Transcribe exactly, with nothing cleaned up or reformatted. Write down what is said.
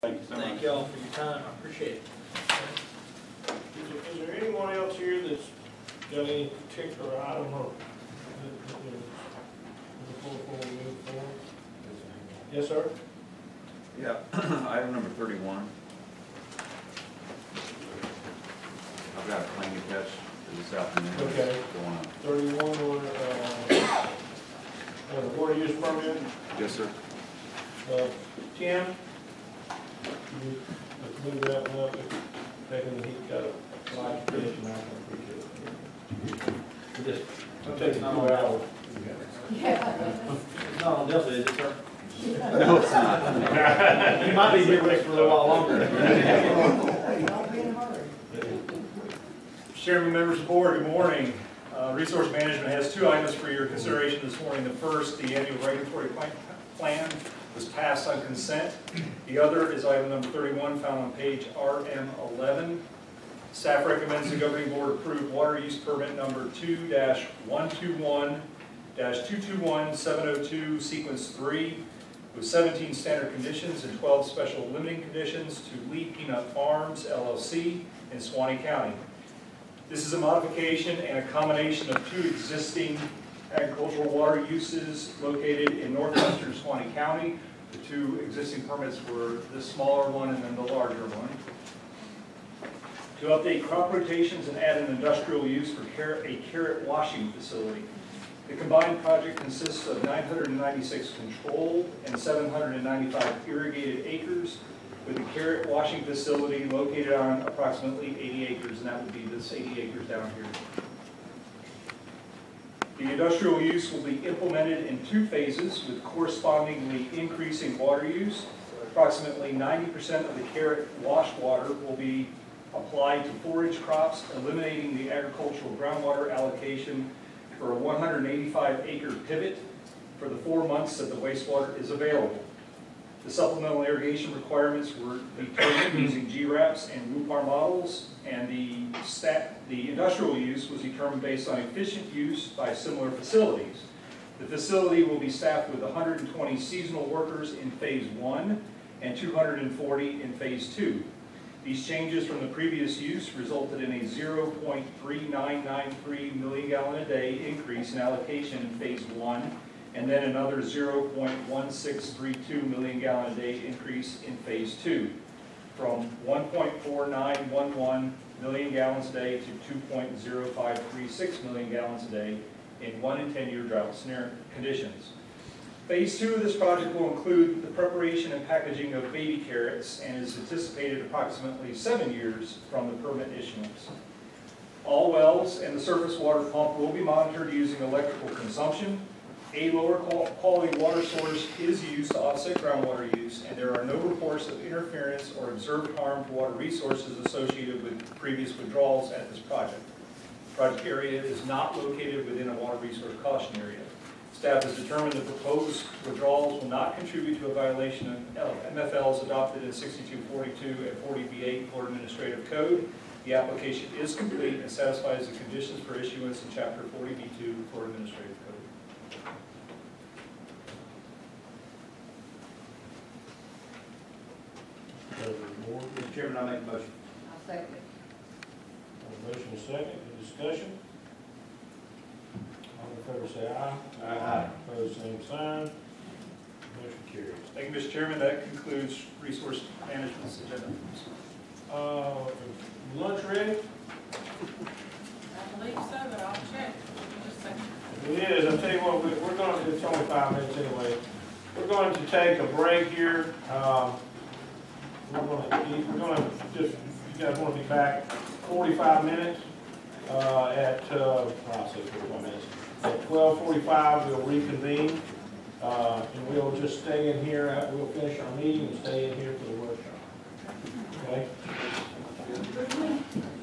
Thank you so much. Thank y'all for your time. I appreciate it. Is there, is there anyone else here that's got any particular item or before we move forward? Yes, sir. Yeah, item number thirty-one. I've got a claim to catch this afternoon. Okay. thirty-one or uh, the water use permit. Yes, sir. Uh, Tim, let's move that one up. Taking the heat, got a live fish, and I can appreciate it. Just I'll take another hour. Yeah. No, definitely, is it, sir? No, it's not. You might be here with us for a little while longer. Chairman, members of the board, good morning. Uh, Resource Management has two items for your consideration this morning. The first, the annual regulatory plan was passed on consent. The other is item number thirty-one, found on page R M eleven. Staff recommends the governing board approve water use permit number two one two one two two one seven oh two, sequence three, with seventeen standard conditions and twelve special limiting conditions to Lee Peanut Farms L L C in Suwannee County. This is a modification and a combination of two existing agricultural water uses located in northwestern Suwannee County. The two existing permits were the smaller one and then the larger one. To update crop rotations and add an industrial use for carrot, a carrot washing facility. The combined project consists of nine hundred ninety-six controlled and seven hundred ninety-five irrigated acres, with a carrot washing facility located on approximately eighty acres, and that would be this eighty acres down here. The industrial use will be implemented in two phases, with correspondingly increasing water use. Approximately ninety percent of the carrot wash water will be applied to forage crops, eliminating the agricultural groundwater allocation for a one hundred eighty-five acre pivot for the four months that the wastewater is available. The supplemental irrigation requirements were determined using G RAPs and WUPAR models, and the, stat, the industrial use was determined based on efficient use by similar facilities. The facility will be staffed with one hundred twenty seasonal workers in phase one and two hundred forty in phase two. These changes from the previous use resulted in a zero point three nine nine three million gallon a day increase in allocation in phase one, and then another zero point one six three two million gallon a day increase in phase two, from one point four nine one one million gallons a day to two point zero five three six million gallons a day in one and ten year drought scenario conditions. Phase two of this project will include the preparation and packaging of baby carrots and is anticipated approximately seven years from the permit issuance. All wells and the surface water pump will be monitored using electrical consumption. A lower quality water source is used to offset groundwater use, and there are no reports of interference or observed harm to water resources associated with previous withdrawals at this project. The project area is not located within a water resource caution area. Staff has determined the proposed withdrawals will not contribute to a violation of M F Ls adopted in sixty-two forty-two and forty B eight Florida Administrative Code. The application is complete and satisfies the conditions for issuance in Chapter forty B two Florida Administrative Code. Mister Chairman, I make a motion. I'll second it. A motion is second. Any discussion? All in favor say aye. Aye. Aye. Opposed, same sign. Motion carries. Thank you, Mister Chairman. That concludes Resource Management's agenda. Uh, lunch ready? I believe so, but I'll check. Just a second. It is. I'll tell you what, we're going to, it's only five minutes anyway. We're going to take a break here. Um, We're going to, we're going to just, you guys want to be back forty-five minutes uh, at, uh, I'll say forty-five minutes, at twelve forty-five we'll reconvene, uh, and we'll just stay in here, after we'll finish our meeting and stay in here for the workshop, okay?